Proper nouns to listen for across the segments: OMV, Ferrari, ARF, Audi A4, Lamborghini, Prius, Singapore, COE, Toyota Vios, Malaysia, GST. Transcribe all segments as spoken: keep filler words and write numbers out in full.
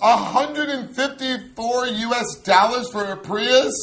one hundred fifty-four US dollars for a Prius?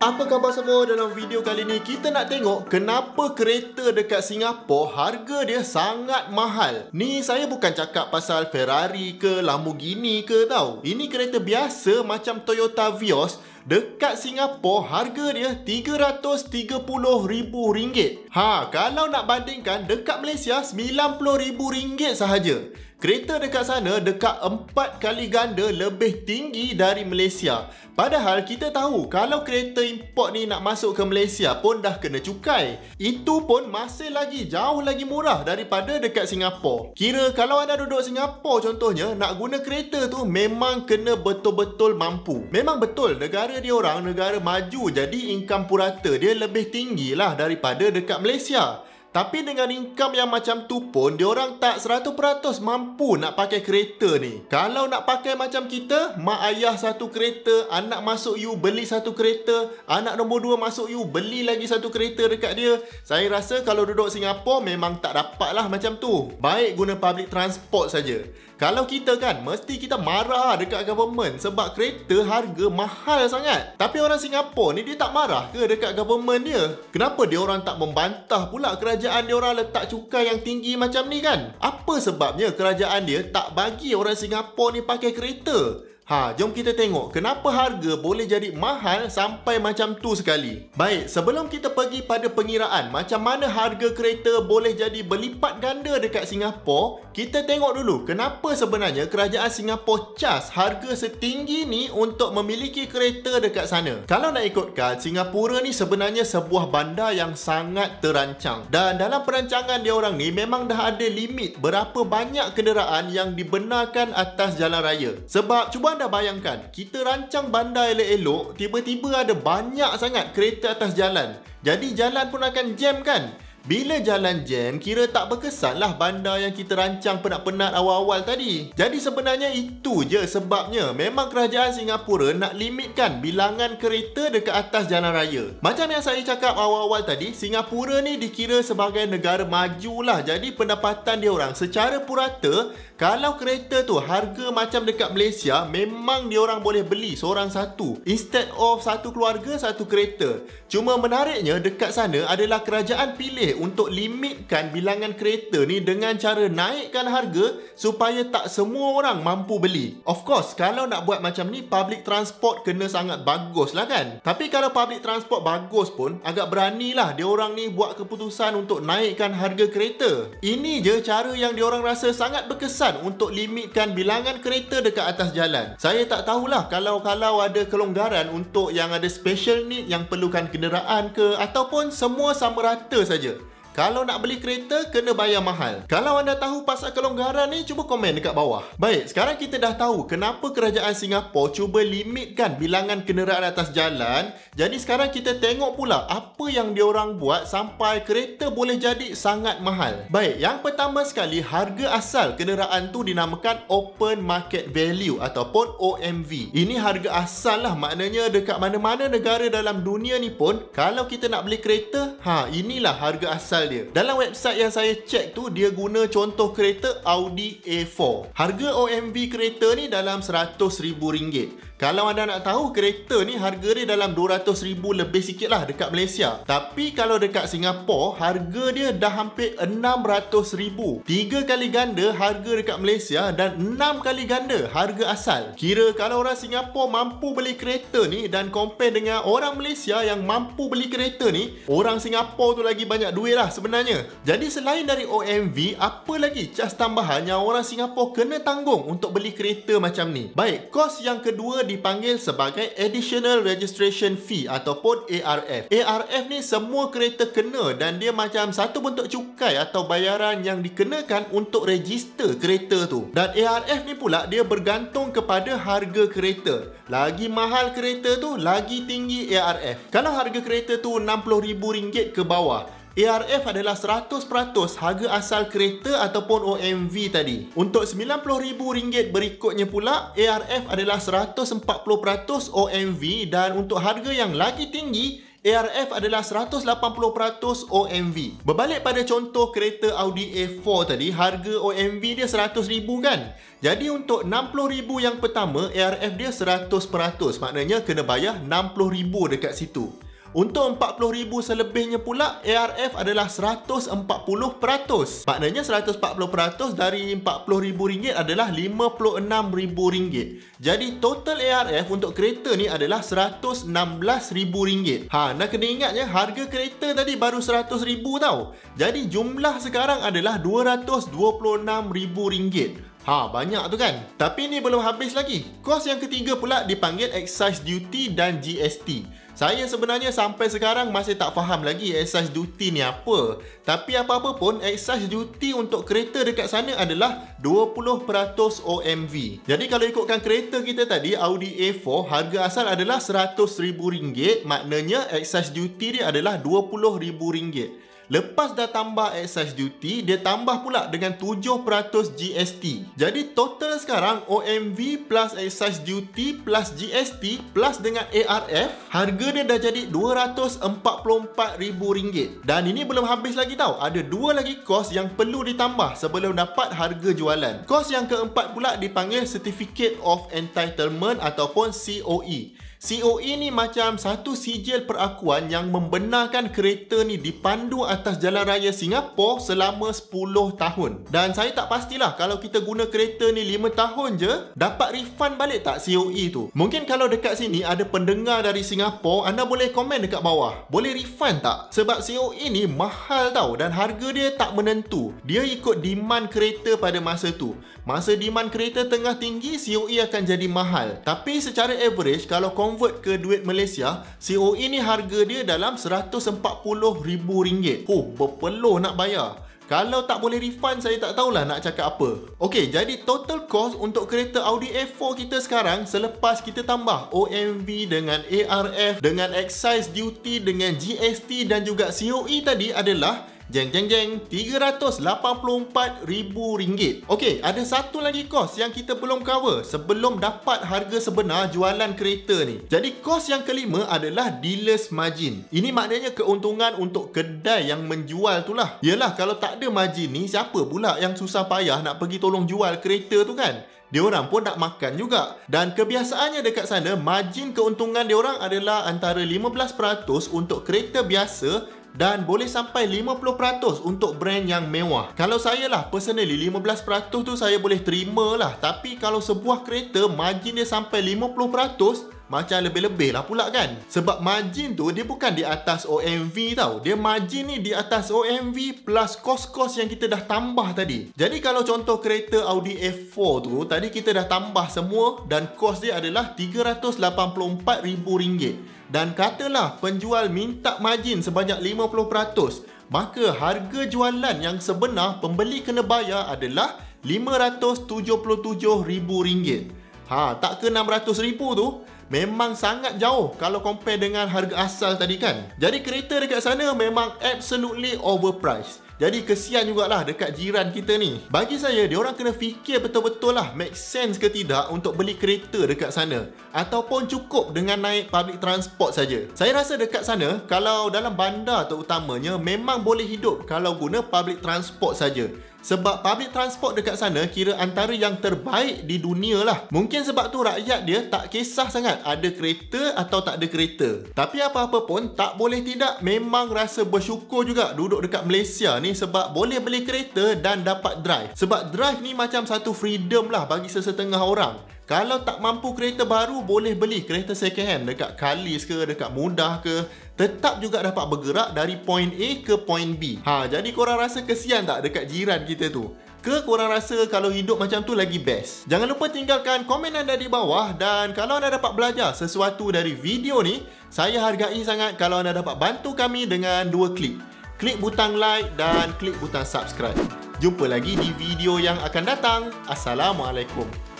Apa khabar semua? Dalam video kali ni kita nak tengok kenapa kereta dekat Singapura harga dia sangat mahal. Ni saya bukan cakap pasal Ferrari ke Lamborghini ke tau. Ini kereta biasa macam Toyota Vios dekat Singapura harga dia tiga ratus tiga puluh ribu ringgit. Ha, kalau nak bandingkan dekat Malaysia sembilan puluh ribu ringgit sahaja. Kereta dekat sana dekat empat kali ganda lebih tinggi dari Malaysia. Padahal kita tahu kalau kereta import ni nak masuk ke Malaysia pun dah kena cukai. Itu pun masih lagi jauh lagi murah daripada dekat Singapura. Kira kalau anda duduk Singapura contohnya, nak guna kereta tu memang kena betul-betul mampu. Memang betul negara diorang negara maju, jadi income purata dia lebih tinggi lah daripada dekat Malaysia. Tapi dengan income yang macam tu pun, diorang tak seratus peratus mampu nak pakai kereta ni. Kalau nak pakai macam kita, mak ayah satu kereta, anak masuk you beli satu kereta, anak nombor dua masuk you beli lagi satu kereta dekat dia. Saya rasa kalau duduk Singapura memang tak dapat lah macam tu. Baik guna public transport saja. Kalau kita kan, mesti kita marah dekat government sebab kereta harga mahal sangat. Tapi orang Singapura ni dia tak marah ke dekat government dia? Kenapa diorang tak membantah pula kerajaan? Kerajaan diorang letak cukai yang tinggi macam ni kan? Apa sebabnya kerajaan dia tak bagi orang Singapura ni pakai kereta? Ha, jom kita tengok kenapa harga boleh jadi mahal sampai macam tu sekali. Baik, sebelum kita pergi pada pengiraan macam mana harga kereta boleh jadi berlipat ganda dekat Singapura, kita tengok dulu kenapa sebenarnya kerajaan Singapura cas harga setinggi ni untuk memiliki kereta dekat sana. Kalau nak ikutkan, Singapura ni sebenarnya sebuah bandar yang sangat terancang. Dan dalam perancangan diorang ni memang dah ada limit berapa banyak kenderaan yang dibenarkan atas jalan raya. Sebab cuba anda bayangkan, kita rancang bandar elok-elok, tiba-tiba ada banyak sangat kereta atas jalan. Jadi jalan pun akan jam kan? Bila jalan jam, kira tak berkesanlah bandar yang kita rancang penat-penat awal-awal tadi. Jadi sebenarnya itu je sebabnya memang kerajaan Singapura nak limitkan bilangan kereta dekat atas jalan raya. Macam yang saya cakap awal-awal tadi, Singapura ni dikira sebagai negara maju lah. Jadi pendapatan diorang secara purata, kalau kereta tu harga macam dekat Malaysia, memang diorang boleh beli seorang satu instead of satu keluarga satu kereta. Cuma menariknya dekat sana adalah kerajaan pilih untuk limitkan bilangan kereta ni dengan cara naikkan harga supaya tak semua orang mampu beli. Of course, kalau nak buat macam ni, public transport kena sangat bagus lah kan? Tapi kalau public transport bagus pun, agak beranilah diorang ni buat keputusan untuk naikkan harga kereta. Ini je cara yang diorang rasa sangat berkesan untuk limitkan bilangan kereta dekat atas jalan. Saya tak tahulah kalau-kalau ada kelonggaran untuk yang ada special need yang perlukan kenderaan ke, ataupun semua sama rata saja. Kalau nak beli kereta, kena bayar mahal. Kalau anda tahu pasal kelonggaran ni, cuba komen dekat bawah. Baik, sekarang kita dah tahu kenapa kerajaan Singapura cuba limitkan bilangan kenderaan atas jalan. Jadi sekarang kita tengok pula apa yang diorang buat sampai kereta boleh jadi sangat mahal. Baik, yang pertama sekali, harga asal kenderaan tu dinamakan Open Market Value ataupun O M V. Ini harga asal lah, maknanya dekat mana-mana negara dalam dunia ni pun, kalau kita nak beli kereta, ha, inilah harga asal dia. Dalam website yang saya cek tu, dia guna contoh kereta Audi A four. Harga O M V kereta ni dalam seratus ribu ringgit. Kalau anda nak tahu, kereta ni harga dia dalam dua ratus ribu lebih sikit lah dekat Malaysia. Tapi kalau dekat Singapura, harga dia dah hampir enam ratus ribu. Tiga kali ganda harga dekat Malaysia dan enam kali ganda harga asal. Kira kalau orang Singapura mampu beli kereta ni dan compare dengan orang Malaysia yang mampu beli kereta ni, orang Singapura tu lagi banyak duit lah sebenarnya. Jadi selain dari O M V, apa lagi cas tambahan yang orang Singapura kena tanggung untuk beli kereta macam ni? Baik, kos yang kedua dipanggil sebagai Additional Registration Fee ataupun A R F. A R F ni semua kereta kena dan dia macam satu bentuk cukai atau bayaran yang dikenakan untuk register kereta tu. Dan A R F ni pula dia bergantung kepada harga kereta. Lagi mahal kereta tu, lagi tinggi A R F. Kalau harga kereta tu enam puluh ribu ringgit ke bawah, A R F adalah seratus peratus harga asal kereta ataupun O M V tadi. Untuk sembilan puluh ribu ringgit berikutnya pula, A R F adalah seratus empat puluh peratus O M V, dan untuk harga yang lagi tinggi, A R F adalah seratus lapan puluh peratus O M V. Berbalik pada contoh kereta Audi A empat tadi, harga O M V dia seratus ribu ringgit kan? Jadi untuk enam puluh ribu ringgit yang pertama, A R F dia seratus peratus. Maknanya kena bayar enam puluh ribu ringgit dekat situ. Untuk empat puluh ribu ringgit selebihnya pula, A R F adalah seratus empat puluh peratus. Maknanya seratus empat puluh peratus dari empat puluh ribu ringgit adalah lima puluh enam ribu ringgit. Jadi total A R F untuk kereta ni adalah seratus enam belas ribu ringgit. Ha, nak kena ingat ya, harga kereta tadi baru seratus ribu ringgit tau. Jadi jumlah sekarang adalah dua ratus dua puluh enam ribu ringgit. Ha, banyak tu kan? Tapi ni belum habis lagi. Kos yang ketiga pula dipanggil excise duty dan G S T. Saya sebenarnya sampai sekarang masih tak faham lagi excise duty ni apa. Tapi apa-apa pun, excise duty untuk kereta dekat sana adalah dua puluh peratus O M V. Jadi kalau ikutkan kereta kita tadi, Audi A empat, harga asal adalah seratus ribu ringgit. Maknanya excise duty dia adalah dua puluh ribu ringgit. Lepas dah tambah excise duty, dia tambah pula dengan tujuh peratus G S T. Jadi total sekarang O M V plus excise duty plus G S T plus dengan A R F, harga dia dah jadi dua ratus empat puluh empat ribu ringgit. Dan ini belum habis lagi tau, ada dua lagi kos yang perlu ditambah sebelum dapat harga jualan. Kos yang keempat pula dipanggil Certificate of Entitlement ataupun C O E. C O E ni macam satu sijil perakuan yang membenarkan kereta ni dipandu atas jalan raya Singapura selama sepuluh tahun. Dan saya tak pastilah kalau kita guna kereta ni lima tahun je, dapat refund balik tak C O E tu? Mungkin kalau dekat sini ada pendengar dari Singapura, anda boleh komen dekat bawah. Boleh refund tak? Sebab C O E ni mahal tau dan harga dia tak menentu. Dia ikut demand kereta pada masa tu. Masa demand kereta tengah tinggi, C O E akan jadi mahal. Tapi secara average, kalau convert ke duit Malaysia, C O E ni harga dia dalam seratus empat puluh ribu ringgit. Oh, berpeluh nak bayar. Kalau tak boleh refund, saya tak tahulah nak cakap apa. Okey, jadi total cost untuk kereta Audi A empat kita sekarang, selepas kita tambah O M V dengan A R F, dengan excise duty, dengan G S T dan juga C O E tadi adalah jeng jeng jeng tiga ratus lapan puluh empat ribu ringgit. Okey, ada satu lagi kos yang kita belum cover sebelum dapat harga sebenar jualan kereta ni. Jadi kos yang kelima adalah dealer's margin. Ini maknanya keuntungan untuk kedai yang menjual tu lah. Yelah, kalau tak ada margin ni, siapa pula yang susah payah nak pergi tolong jual kereta tu kan? Diorang pun nak makan juga. Dan kebiasaannya dekat sana, margin keuntungan diorang adalah antara lima belas peratus untuk kereta biasa dan boleh sampai lima puluh peratus untuk brand yang mewah. Kalau saya lah, personally lima belas peratus tu saya boleh terima lah. Tapi kalau sebuah kereta margin dia sampai lima puluh peratus, macam lebih-lebih lah pula kan? Sebab margin tu dia bukan di atas O M V tau. Dia margin ni di atas O M V plus kos-kos yang kita dah tambah tadi. Jadi kalau contoh kereta Audi A empat tu, tadi kita dah tambah semua dan kos dia adalah tiga ratus lapan puluh empat ribu ringgit. Dan katalah penjual minta margin sebanyak lima puluh peratus, maka harga jualan yang sebenar pembeli kena bayar adalah lima ratus tujuh puluh tujuh ribu ringgit. Ha, tak ke enam ratus ribu ringgit tu? Memang sangat jauh kalau compare dengan harga asal tadi kan. Jadi kereta dekat sana memang absolutely overpriced. Jadi kesian jugalah dekat jiran kita ni. Bagi saya, diorang kena fikir betul-betul lah, make sense ke tidak untuk beli kereta dekat sana, ataupun cukup dengan naik public transport saja. Saya rasa dekat sana, kalau dalam bandar terutamanya, memang boleh hidup kalau guna public transport saja. Sebab public transport dekat sana kira antara yang terbaik di dunia lah. Mungkin sebab tu rakyat dia tak kisah sangat ada kereta atau tak ada kereta. Tapi apa-apa pun, tak boleh tidak, memang rasa bersyukur juga duduk dekat Malaysia ni sebab boleh beli kereta dan dapat drive. Sebab drive ni macam satu freedom lah bagi sesetengah orang. Kalau tak mampu kereta baru, boleh beli kereta second hand dekat Kalis ke, dekat Mudah ke, tetap juga dapat bergerak dari point A ke point B. Ha, jadi korang rasa kesian tak dekat jiran kita tu? Ke korang rasa kalau hidup macam tu lagi best? Jangan lupa tinggalkan komen anda di bawah, dan kalau anda dapat belajar sesuatu dari video ni, saya hargai sangat kalau anda dapat bantu kami dengan dua klik. Klik butang like dan klik butang subscribe. Jumpa lagi di video yang akan datang. Assalamualaikum.